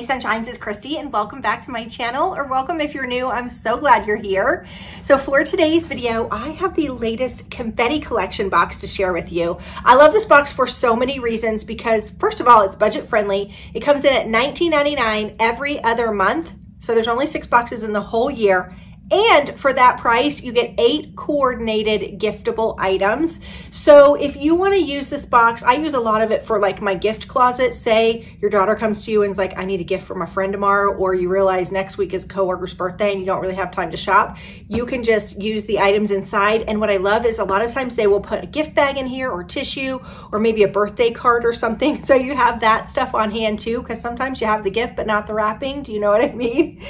Hey Sunshines, it's Christy and welcome back to my channel, or welcome if you're new. I'm so glad you're here. So for today's video, I have the latest Confetti Collection box to share with you. I love this box for so many reasons because first of all, it's budget friendly. It comes in at $19.99 every other month. So there's only 6 boxes in the whole year. And for that price, you get 8 coordinated giftable items. So if you want to use this box, I use a lot of it for like my gift closet. Say your daughter comes to you and is like, I need a gift for my friend tomorrow, or you realize next week is a coworker's birthday and you don't really have time to shop. You can just use the items inside. And what I love is a lot of times they will put a gift bag in here or tissue or maybe a birthday card or something. So you have that stuff on hand too, because sometimes you have the gift but not the wrapping. Do you know what I mean?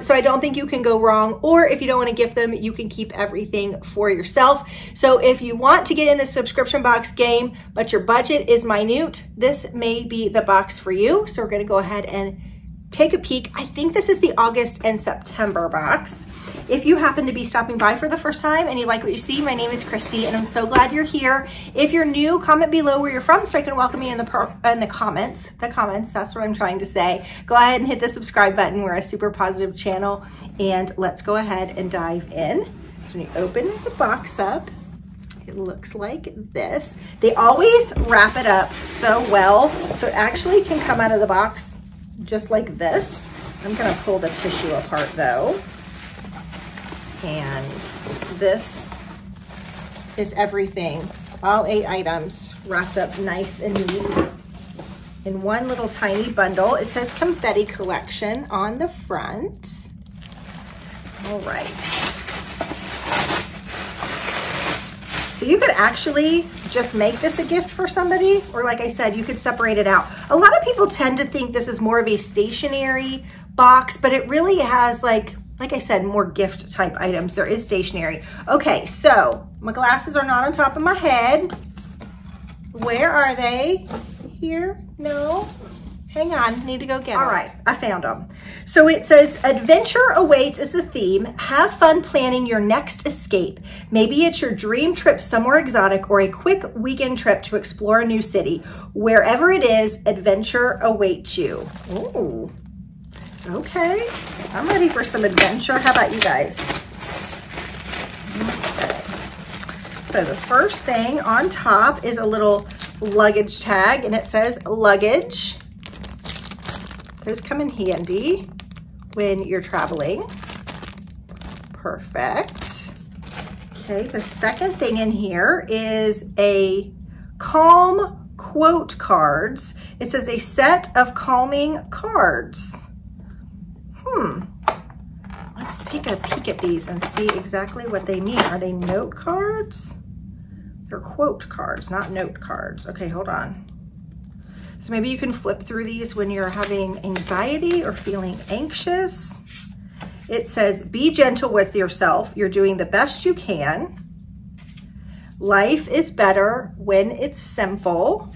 So I don't think you can go wrong. Or if you don't want to gift them, you can keep everything for yourself. So if you want to get in the subscription box game, but your budget is minute, this may be the box for you. So we're going to go ahead and take a peek. I think this is the August and September box. If you happen to be stopping by for the first time and you like what you see, my name is Christy and I'm so glad you're here. If you're new, comment below where you're from so I can welcome you in the comments. The comments, that's what I'm trying to say. Go ahead and hit the subscribe button. We're a super positive channel, and let's go ahead and dive in. So when you open the box up, it looks like this. They always wrap it up so well, so it actually can come out of the box just like this. I'm gonna pull the tissue apart though. And this is everything, all 8 items wrapped up nice and neat in one little tiny bundle. It says Confetti Collection on the front. All right. So you could actually just make this a gift for somebody, or like I said, you could separate it out. A lot of people tend to think this is more of a stationery box, but it really has like I said, more gift type items. There is stationery. Okay, so my glasses are not on top of my head. Where are they? Here? No. Hang on, need to go get them. All right, I found them. So it says, adventure awaits is the theme. Have fun planning your next escape. Maybe it's your dream trip somewhere exotic or a quick weekend trip to explore a new city. Wherever it is, adventure awaits you. Ooh. Okay, I'm ready for some adventure. How about you guys? Okay. So the first thing on top is a little luggage tag, and it says luggage. Those come in handy when you're traveling. Perfect. Okay, the second thing in here is a calm quote cards. It says a set of calming cards. Let's take a peek at these and see exactly what they mean. Are they note cards? They're quote cards, not note cards. Okay, hold on. So maybe you can flip through these when you're having anxiety or feeling anxious. It says, be gentle with yourself. You're doing the best you can. Life is better when it's simple.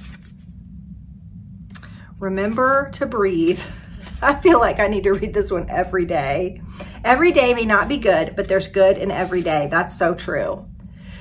Remember to breathe. I feel like I need to read this one every day. Every day may not be good, but there's good in every day. That's so true.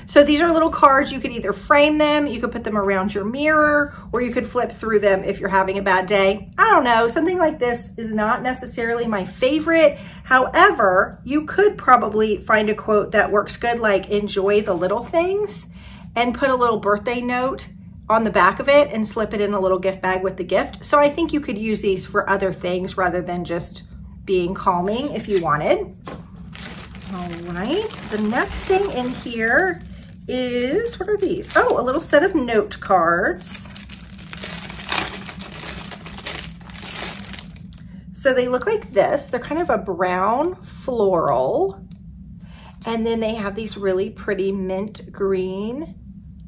So these are little cards. You could either frame them, you could put them around your mirror, or you could flip through them if you're having a bad day. I don't know, something like this is not necessarily my favorite. However, you could probably find a quote that works good, like enjoy the little things, and put a little birthday note on the back of it and slip it in a little gift bag with the gift. So I think you could use these for other things rather than just being calming if you wanted. All right, the next thing in here is, what are these? Oh, a little set of note cards. So they look like this. They're kind of a brown floral. And then they have these really pretty mint green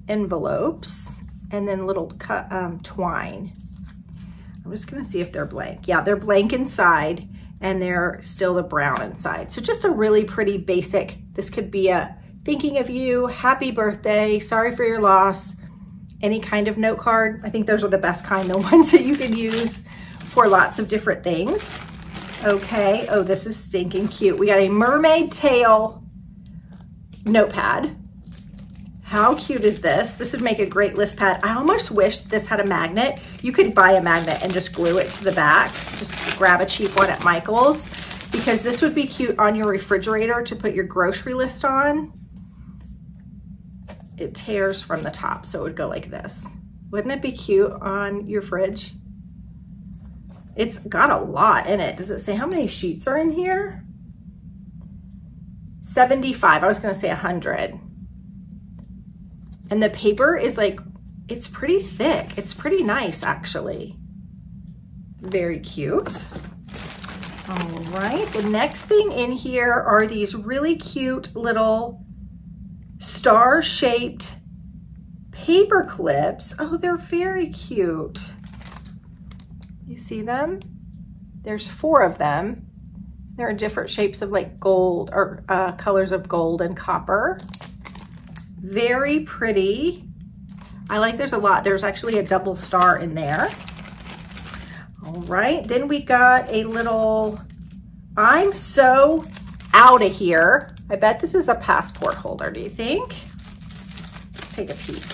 envelopes. And then little cut, twine. I'm just gonna see if they're blank. Yeah, they're blank inside and they're still the brown inside. So just a really pretty basic, this could be a thinking of you, happy birthday, sorry for your loss, any kind of note card. I think those are the best kind, the ones that you can use for lots of different things. Okay, oh, this is stinking cute. We got a mermaid tail notepad. How cute is this? This would make a great list pad. I almost wish this had a magnet. You could buy a magnet and just glue it to the back. Just grab a cheap one at Michael's, because this would be cute on your refrigerator to put your grocery list on. It tears from the top, so it would go like this. Wouldn't it be cute on your fridge? It's got a lot in it. Does it say how many sheets are in here? 75, I was gonna say 100. And the paper is like, it's pretty thick. It's pretty nice, actually. Very cute. All right, the next thing in here are these really cute little star-shaped paper clips. Oh, they're very cute. You see them? There's 4 of them. There are different shapes of like gold or colors of gold and copper. Very pretty. I like there's a lot. There's actually a double star in there. All right, then we got a little, I'm so out of here. I bet this is a passport holder, do you think? Let's take a peek.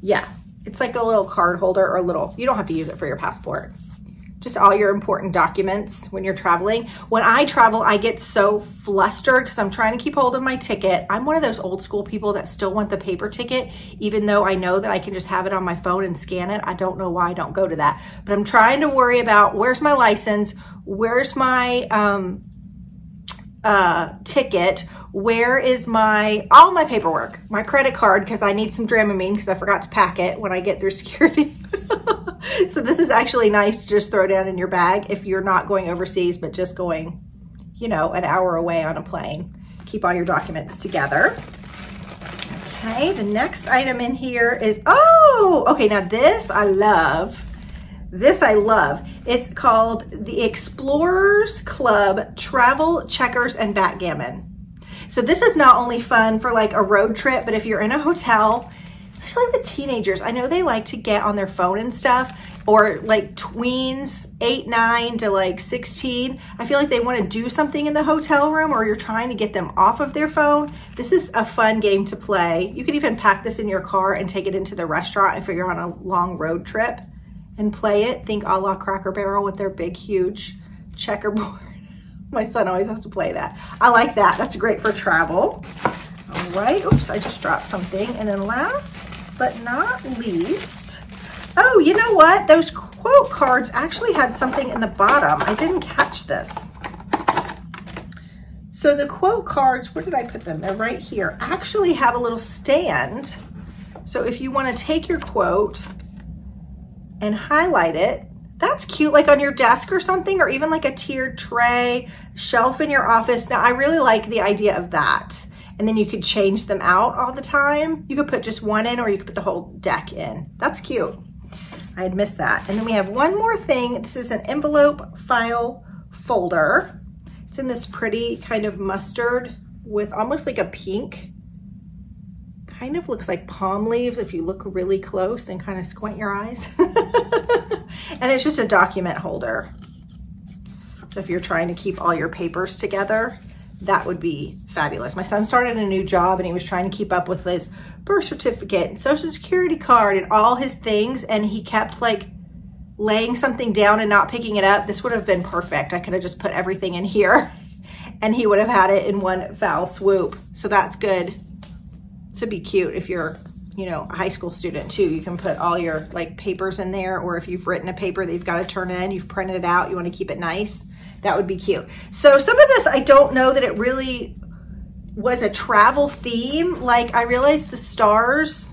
Yeah, it's like a little card holder or a little, you don't have to use it for your passport. Just all your important documents when you're traveling. When I travel, I get so flustered because I'm trying to keep hold of my ticket. I'm one of those old school people that still want the paper ticket, even though I know that I can just have it on my phone and scan it. I don't know why I don't go to that, but I'm trying to worry about where's my license, where's my ticket, where is my, all my paperwork, my credit card, because I need some Dramamine because I forgot to pack it when I get through security. So this is actually nice to just throw down in your bag if you're not going overseas, but just going, you know, an hour away on a plane. Keep all your documents together. Okay, the next item in here is, oh, okay, now this I love. This I love. It's called the Explorers Club Travel Checkers and Backgammon. So this is not only fun for like a road trip, but if you're in a hotel, especially the teenagers, I know they like to get on their phone and stuff, or like tweens, 8, 9 to like 16. I feel like they want to do something in the hotel room, or you're trying to get them off of their phone. This is a fun game to play. You could even pack this in your car and take it into the restaurant if you're on a long road trip and play it. Think a la Cracker Barrel with their big, huge checkerboard. My son always has to play that. I like that. That's great for travel. All right. Oops, I just dropped something. And then last but not least, oh, you know what? Those quote cards actually had something in the bottom. I didn't catch this. So the quote cards, where did I put them? They're right here. Actually have a little stand. So if you want to take your quote and highlight it, that's cute, like on your desk or something, or even like a tiered tray, shelf in your office. Now, I really like the idea of that. And then you could change them out all the time. You could put just one in, or you could put the whole deck in. That's cute. I had missed that. And then we have one more thing. This is an envelope file folder. It's in this pretty kind of mustard with almost like a pink, kind of looks like palm leaves if you look really close and kind of squint your eyes. And it's just a document holder. So if you're trying to keep all your papers together, that would be fabulous. My son started a new job and he was trying to keep up with his birth certificate and social security card and all his things. And he kept like laying something down and not picking it up. This would have been perfect. I could have just put everything in here and he would have had it in one foul swoop. So that's good to be cute if you're, you know, a high school student too. You can put all your like papers in there, or if you've written a paper that you've got to turn in, you've printed it out, you want to keep it nice. That would be cute. So some of this, I don't know that it really was a travel theme. Like I realized the stars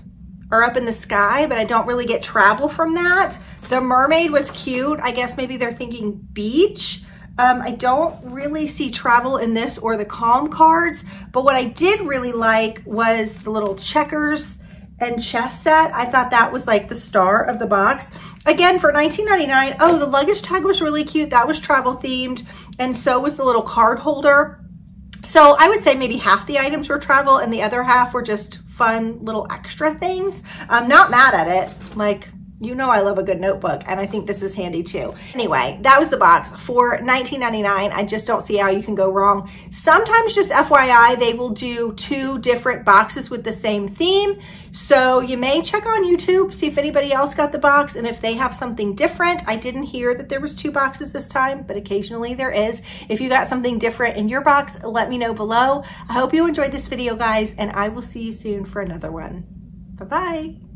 are up in the sky, but I don't really get travel from that. The mermaid was cute. I guess maybe they're thinking beach. I don't really see travel in this or the calm cards, but what I did really like was the little checkers and chess set. I thought that was like the star of the box. Again, for $19.99, oh, the luggage tag was really cute. That was travel themed, and so was the little card holder. So I would say maybe half the items were travel and the other half were just fun little extra things. I'm not mad at it. Like, You know I love a good notebook, and I think this is handy too. Anyway, that was the box for $19.99. I just don't see how you can go wrong. Sometimes, just FYI, they will do two different boxes with the same theme. So you may check on YouTube, see if anybody else got the box and if they have something different. I didn't hear that there was two boxes this time, but occasionally there is. If you got something different in your box, let me know below. I hope you enjoyed this video, guys, and I will see you soon for another one. Bye-bye.